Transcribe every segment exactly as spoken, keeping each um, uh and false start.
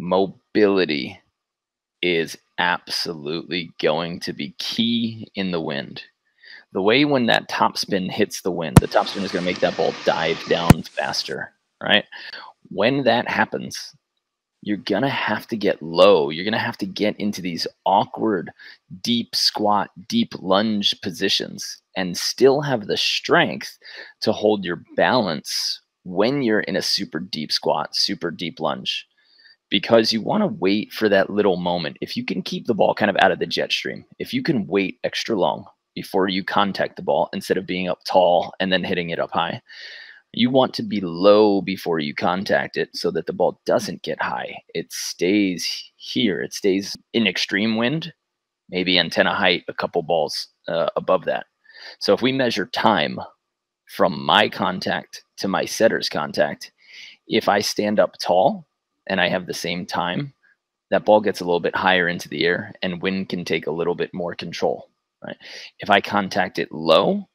mobility is absolutely going to be key in the wind. The way when that topspin hits the wind, the topspin is going to make that ball dive down faster, right? When that happens, you're going to have to get low. You're going to have to get into these awkward, deep squat, deep lunge positions and still have the strength to hold your balance when you're in a super deep squat, super deep lunge, because you want to wait for that little moment. If you can keep the ball kind of out of the jet stream, if you can wait extra long before you contact the ball instead of being up tall and then hitting it up high, you want to be low before you contact it so that the ball doesn't get high. It stays here. It stays in extreme wind, maybe antenna height, a couple balls uh, above that. So if we measure time from my contact to my setter's contact, if I stand up tall and I have the same time, that ball gets a little bit higher into the air and wind can take a little bit more control, right? If I contact it low,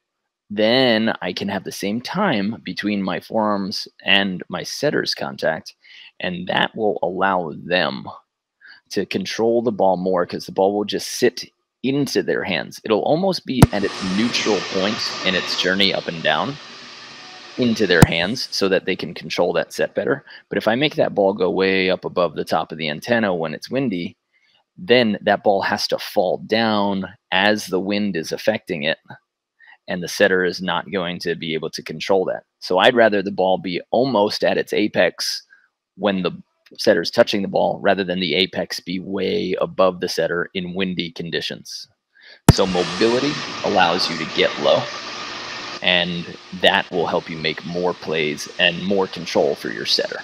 then I can have the same time between my forearms and my setter's contact, and that will allow them to control the ball more because the ball will just sit into their hands. It'll almost be at its neutral point in its journey up and down into their hands so that they can control that set better. But if I make that ball go way up above the top of the antenna when it's windy, then that ball has to fall down as the wind is affecting it, and the setter is not going to be able to control that. So I'd rather the ball be almost at its apex when the setter is touching the ball rather than the apex be way above the setter in windy conditions. So mobility allows you to get low, and that will help you make more plays and more control for your setter.